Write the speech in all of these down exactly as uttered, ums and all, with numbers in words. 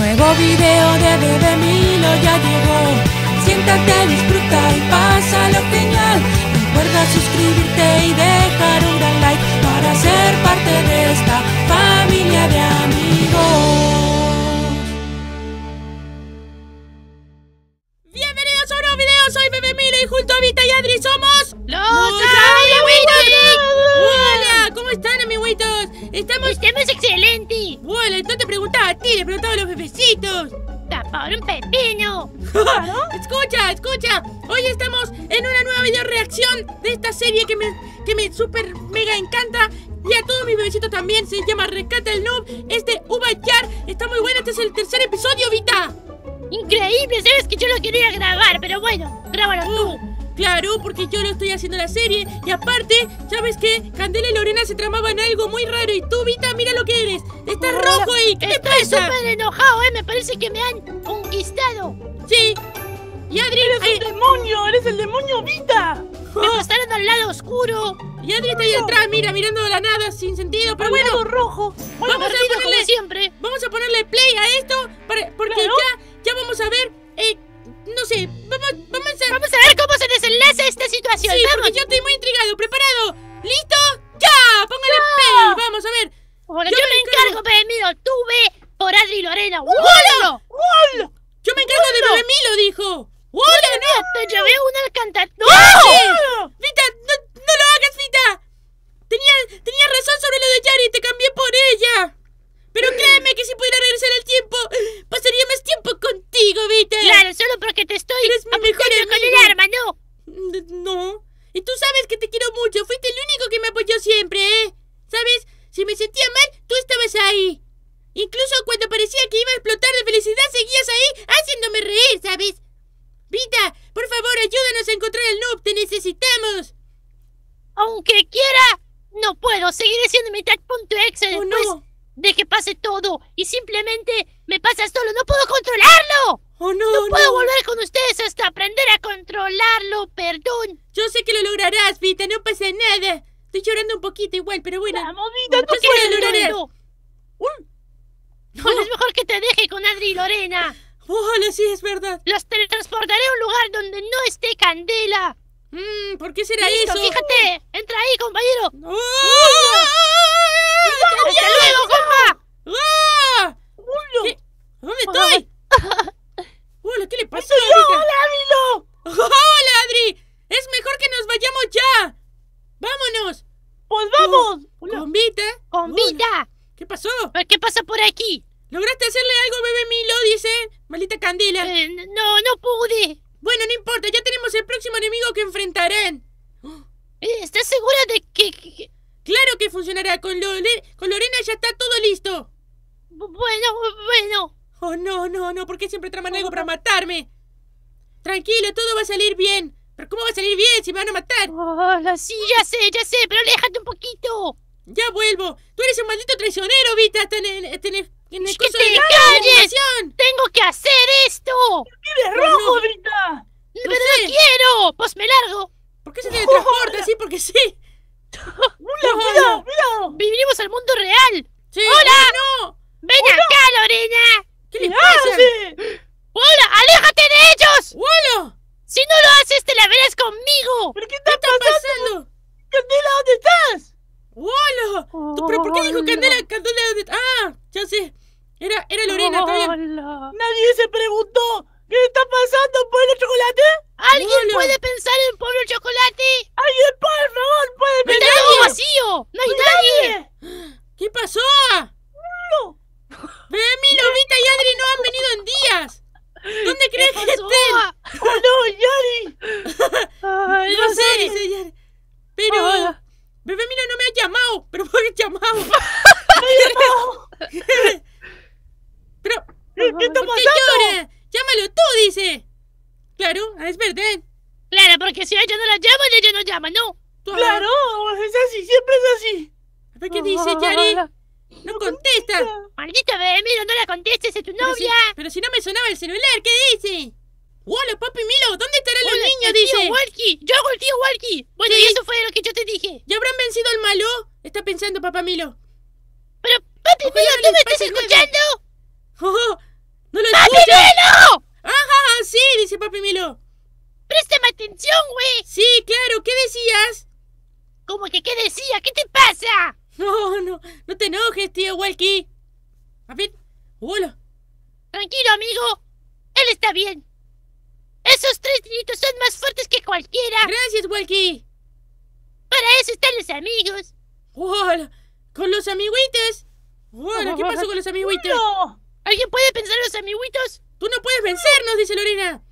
Nuevo video de Bebe Milo ya llegó. Siéntate, disfruta y pásalo genial. Recuerda suscribirte y dejar un gran like para ser parte de esta familia de amigos. Bienvenidos a un nuevo video, soy Bebe Milo y junto a Vita y Adri somos... ¡Los amiguitos! ¡Hola! ¿Cómo están, amiguitos? Estamos... Estamos excelentes. Bueno, no te preguntaba a ti, le preguntaba a los bebecitos. ¡Tapar un pepino! Escucha, escucha. Hoy estamos en una nueva video reacción de esta serie que me, que me super mega encanta. Y a todos mis bebecitos también. Se llama Rescate el Noob. Este Ubayar está muy bueno. Este es el tercer episodio, Vita. Increíble, sabes que yo lo quería grabar, pero bueno, grábalo uh. tú. Claro, porque yo lo estoy haciendo la serie. Y aparte, ¿sabes qué? Candela y Lorena se tramaban algo muy raro. Y tú, Vita, mira lo que eres. Estás oh, rojo y... ¿Qué te pasa? Estoy súper enojado, ¿eh? Me parece que me han conquistado. Sí. Y Adri... ¡Eres ay, el demonio! ¡Eres el demonio, Vita! Oh. Me pasaron al lado oscuro. Y Adri está ahí atrás, mira, mirando a la nada, sin sentido. Pero al bueno... Lado rojo. Bueno, vamos a ponerle... Como siempre. Vamos a ponerle play a esto. Para, porque claro. ya, ya vamos a ver... Eh, no sé, vamos, vamos a... Vamos a ver cómo se desenlaza esta situación. Sí, vamos. Porque yo estoy muy intrigado, preparado. ¿Listo? ¡Ya! ¡Póngale no. play! Vamos a ver. Bueno, yo, yo me encargo, Bebe Milo. Tú ve por Adri y Lorena. ¡Hola! ¡Hola! Yo me encargo ¡Hola! de Bebe Milo, dijo. ¡Hola, no! Te llevé una alcantarilla. ¡No! ¡No! ¡Vita, no, no lo hagas, Vita! Tenía, tenía razón sobre lo de Yari, te cambié por ella. Pero créeme que si pudiera regresar el tiempo, pasaría más tiempo contigo, Vita. Claro, solo porque te estoy... Eres mi mejor amigo. Con el arma, ¿no? No. Y tú sabes que te quiero mucho. Fuiste el único que me apoyó siempre, ¿eh? ¿Sabes? Si me sentía mal, tú estabas ahí. Incluso cuando parecía que iba a explotar de felicidad, seguías ahí haciéndome reír, ¿sabes? Vita, por favor, ayúdanos a encontrar al noob. Te necesitamos. Aunque quiera, no puedo. Seguiré siendo mitad punto exe después... Oh, no. De que pase todo y simplemente me pasa solo. ¡No puedo controlarlo! ¡Oh, no! ¡No puedo no. volver con ustedes hasta aprender a controlarlo! ¡Perdón! Yo sé que lo lograrás, Vita. No pasa nada. Estoy llorando un poquito igual, pero bueno. ¡Vamos, Vita! ¡Tú puedes lograrlo! Es mejor que te deje con Adri y Lorena. ¡Ojalá, sí, es verdad! Los teletransportaré a un lugar donde no esté Candela. Mm, ¿Por qué será Listo, eso? ¡Fíjate! ¡Entra ahí, compañero! ¡Oh! ¡Oh! ¡Hasta luego, compa! ¡Ah! ¿Qué? ¿Dónde estoy? Hola, ¿qué le pasó? ¡Hola, Milo! ¡Hola, Adri! ¡Es mejor que nos vayamos ya! ¡Vámonos! ¡Pues vamos! ¡Con Vita! ¡Con Vita! ¿Qué pasó? ¿Qué pasa por aquí? ¿Lograste hacerle algo, Bebe Milo? Dice, maldita Candela. Eh, no, no pude. Bueno, no importa, ya tenemos el próximo enemigo que enfrentarán. ¿Estás segura de que...? que... Claro que funcionará, con, Lore con Lorena ya está todo listo. Bueno, bueno. Oh, no, no, no, ¿por qué siempre traman algo para matarme? Tranquilo, todo va a salir bien. ¿Pero cómo va a salir bien si me van a matar? Oh, sí, ya sé, ya sé, pero aléjate un poquito. Ya vuelvo. Tú eres un maldito traicionero, Vita. Ten, ten, ten, en el ¡Que te de calles! La ¡Tengo que hacer esto! ¡Vive rojo, no. Vita! ¡Pero no, no sé. quiero! ¡Pues me largo! ¿Por qué se teletransporta así? Porque sí. ¡Mira, mira, mira! ¡Vivimos al mundo real! Sí, ¡Hola! No. ¡Ven Hola. acá, Lorena! ¿Qué, ¿Qué le pasa? ¡Hola! ¡Aléjate de ellos! ¡Hola! Si no lo haces, te la verás conmigo. ¿Pero qué está, ¿Qué está pasando? pasando? ¡Candela, ¿dónde estás? ¡Hola! Oh, ¿Pero por qué dijo Candela? Candela, ¿dónde estás? ¡Ah! Ya sé. Era, era Lorena, está bien. Nadie se preguntó. ¿Qué está pasando, Pueblo Chocolate? ¿Alguien Hola. puede pensar en Pueblo Chocolate? ¡Alguien, por favor, puede pensar! ¡Está todo vacío! ¡No hay nadie! nadie! ¿Qué pasó? ¡No! Bebe Milo, Vita y Adri no han venido en días. ¿Dónde crees que estén? ¡Oh, no, Yari! Ay, no, no sé, dice Yari. Pero... Oh. Bebe Milo no me ha llamado. ¿Pero por qué llamado? ¡Me ha llamado! Pero... ¿Qué está pasando? ¡Llámalo tú, dice! Claro, es verdad. Claro, porque si ella no la llama, ella no llama, ¿no? ¡Claro! Es así, siempre es así. A ver qué dice, Yari. ¡No contesta! ¡Maldita Bebe Milo, no la contestes, es tu novia! Pero si, pero si no me sonaba el celular, ¿qué dice? ¡Hola, papi Milo! ¿Dónde estarán Hola, los niños? Dice. Tío Walkie. ¡Yo hago el tío Walkie! Bueno, sí. y eso fue lo que yo te dije. ¿Ya habrán vencido al malo? Está pensando papá Milo. ¡Pero, papi Milo, tú me estás escuchando! ¡Oh! tía! ¿Qué te pasa? No, no, no te enojes, tío Walkie. A ver, hola. Tranquilo, amigo. Él está bien. Esos tres niñitos son más fuertes que cualquiera. Gracias, Walkie. Para eso están los amigos. Hola. Con los amiguitos. Hola, ¿qué pasó con los amiguitos? ¡No! ¿Alguien puede pensar en los amiguitos? ¡Tú no puedes vencernos! Dice Lorena.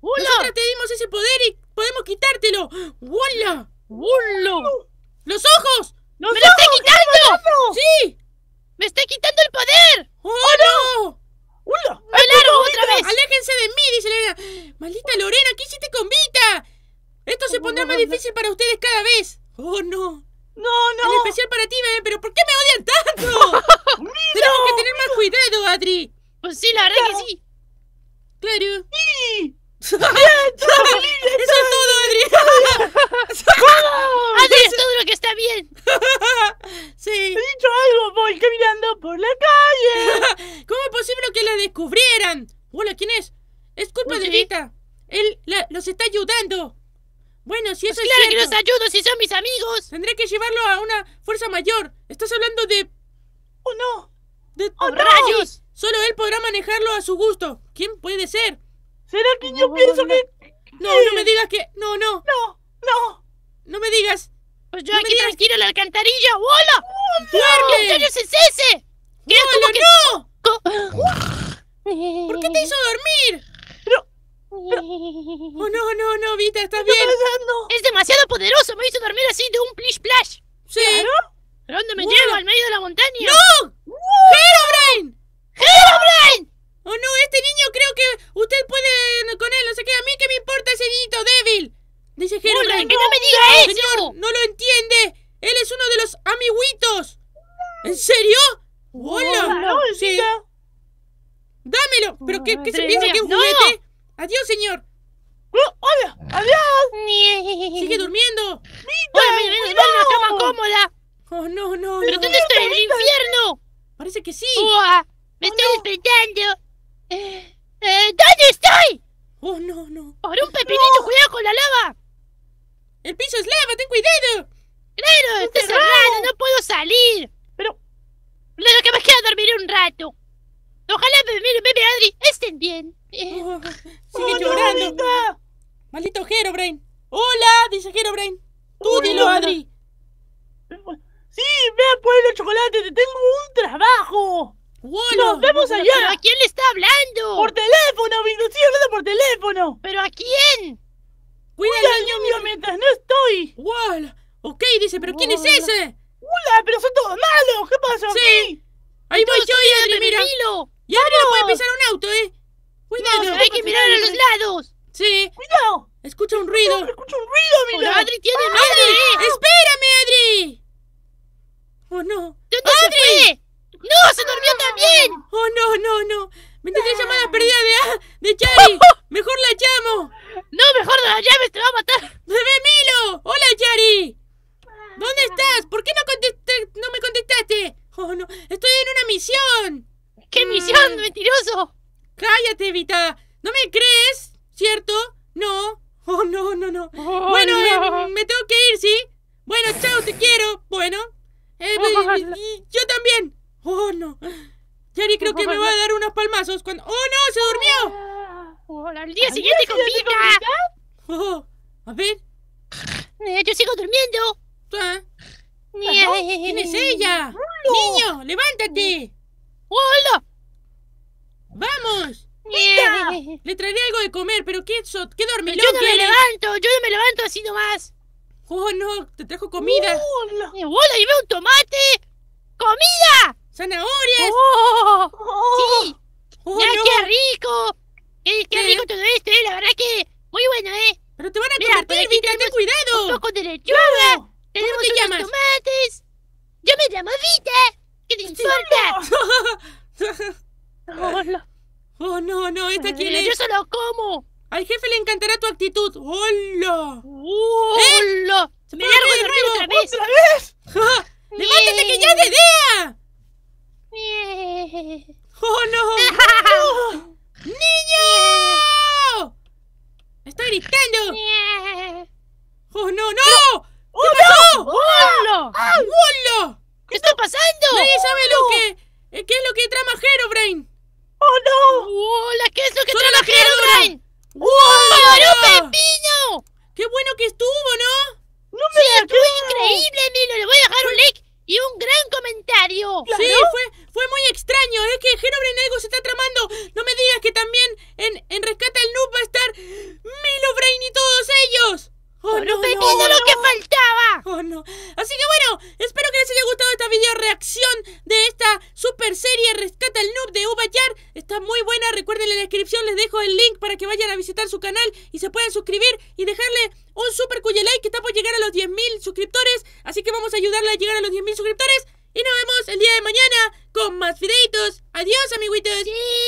¡Hola! Nosotras te dimos ese poder y podemos quitártelo. ¡Hola! ¡Hola! ¡Los ojos! ¡Los ¡Me ojos! ¡Lo está quitando! ¡Sí! ¡Me está quitando el poder! ¡Oh, oh no! ¡Hola! ¡Me largo otra vez! ¡Aléjense de mí! Dice Lorena. ¡Maldita Lorena! ¿Qué hiciste con Vita? Esto se pondrá más difícil para ustedes cada vez. ¡Oh, no! No, no. En especial para ti, bebé. ¿Pero por qué me odian tanto? Tenemos que tener más cuidado, Adri. Pues sí, la verdad que sí. Claro. Sí. Eso es todo, Adri. Adri, es todo lo que está bien. Sí. He dicho algo, voy caminando por la calle. ¿Cómo es posible que la descubrieran? Hola, ¿quién es? Es culpa de Vita. Él la, los está ayudando. Bueno, si eso pues es claro cierto, que los ayudo si son mis amigos. Tendré que llevarlo a una fuerza mayor. Estás hablando de... ¡Oh, no! De... ¡Oh, rayos! No. Solo él podrá manejarlo a su gusto. ¿Quién puede ser? ¿Será que yo no, pienso no, que...? No, no me digas que... No, no. No, no. No me digas. Pues yo no aquí tranquilo en la alcantarilla. ¡Hola! ¡Duerme! ¿Qué rayos es ese? ¿Qué ¡Hola, no! Que... ¿Por qué te hizo dormir? Pero... Oh, no, no, no, Vita, estás bien. Pasando? Es demasiado poderoso, me hizo dormir así de un plish plash. ¿Sí? ¿Claro? ¿A dónde me wow. llevo? ¿Al medio de la montaña? ¡No! Wow. ¡Herobrine! ¡Herobrine! Oh no, este niño creo que usted puede con él, no sé qué, a mí que me importa ese niñito débil. Dice Herobrine. ¡Que no me diga eso! Señor, no lo entiende. Él es uno de los amiguitos. ¿En serio? ¡Hola! Wow. No, sí. ¡Dámelo! ¿Pero qué, qué se piensa que es un juguete? No. ¡Adiós, señor! Oh, ¡Hola! ¡Adiós! ¡Sigue durmiendo! ¡Vita! ¡Me voy a una cama cómoda! ¡Oh, no, no! ¿Pero no, dónde estoy? ¡En el infierno! Parece que sí. Oh, ¡Me oh, estoy no. despertando! Eh, eh, ¿Dónde estoy? ¡Oh, no, no! ¡Por un pepinito! No. ¡Cuidado con la lava! ¡El piso es lava! ¡Ten cuidado! ¡Claro! ¡Está cerrado! ¡No puedo salir! Pero... Claro que me queda dormir un rato. Ojalá Bebe, Bebe, Adri estén bien. Eh. Oh, sigue oh, llorando. No, maldito Herobrine. Hola, dice Herobrine. Tú oh, dilo, no, Adri. Sí, ve a poner los chocolates. Te tengo un trabajo. Oh, no, nos vemos allá. ¿Pero a quién le está hablando? Por teléfono, estoy hablando por teléfono. ¿Pero a quién? Cuida al niño mío mientras no estoy. Hola. Oh, ok, dice, pero oh, ¿quién es ese? Hola, pero son todos malos. ¿Qué pasa? Sí. Aquí? Ahí voy yo y Adri, mira. Y Adri no puede pisar un auto, eh. Cuidado, no, hay que mirar a los lados. Sí. Cuidado. Escucha un ruido. No, escucha un ruido, mira. Hola, Adri tiene miedo. Adri, ¿eh? Espérame, Adri. Oh, no. ¿Dónde Adri? Se fue? No, se durmió también. Oh, no, no, no. Me entré llamadas perdidas de, de Yari. Mejor la llamo. No, mejor no la llames, te va a matar. Bebe Milo. Hola, Yari. ¿Dónde estás? ¿Por qué no, contesté, no me contestaste? Oh, no. Estoy en una misión. ¿Qué misión, mm. mentiroso? Cállate, Vita. ¿No me crees? ¿Cierto? No. Oh, no, no, no. Oh, bueno, no. Eh, me tengo que ir, ¿sí? Bueno, chao, te quiero. Bueno. Eh, oh, eh, eh, yo también. Oh, no. Yari creo oh, que oh, me no. va a dar unos palmazos cuando... ¡Oh, no! ¡Se durmió! Oh, ¡al día siguiente con Vita! Oh, a ver. Eh, yo sigo durmiendo. ¿Ah? ¿Quién es ella? ¡Hola! ¡Niño, levántate! ¡Hola! ¡Vamos! ¡Mira! Le traeré algo de comer, pero qué, so qué dormilón. Yo no me levanto, yo no me levanto así nomás. ¡Oh, no! ¡Te trajo comida! ¡Hola! ¡Hola! ¡Y veo un tomate! ¡Comida! ¡Zanahorias! ¡Oh! oh sí oh, ya, no. ¡Qué rico! ¡Qué, qué rico todo esto, eh! La verdad que muy bueno, eh. ¡Pero te van a convertir, Vita! ¡Ten cuidado! ¡Un poco de lechuga! Claro. ¡Tenemos te unos llamas? tomates! ¡Yo me llamo Vita! ¿Qué te importa? Oh, no. Oh, no, no, ¿esta quién es? Yo solo como. Al jefe le encantará tu actitud. ¡Hola! ¡Hola! ¡Eh! ¡Me largo de nuevo! ¡Otra vez! ¿Otra vez? Ja. ¡Levántate que ya es de día! ¡Oh, no! ¡No! ¡Niño! ¡Está gritando! ¡Oh, no, no! ¡Oh, no! ¡Hola! algo se está tramando. No me digas que también en, en Rescate el Noob va a estar Herobrine y todos ellos. ¡Oh, bueno, no! ¡Venía no, no, lo que faltaba! ¡Oh, no! Así que bueno, espero que les haya gustado esta video reacción de esta super serie Rescate el Noob de Ubayar. Está muy buena, recuerden en la descripción, les dejo el link para que vayan a visitar su canal y se puedan suscribir y dejarle un super cuyo like que está por llegar a los diez mil suscriptores. Así que vamos a ayudarle a llegar a los diez mil suscriptores. Y nos vemos el día de mañana con más videitos. ¡Adiós, amiguitos! Sí.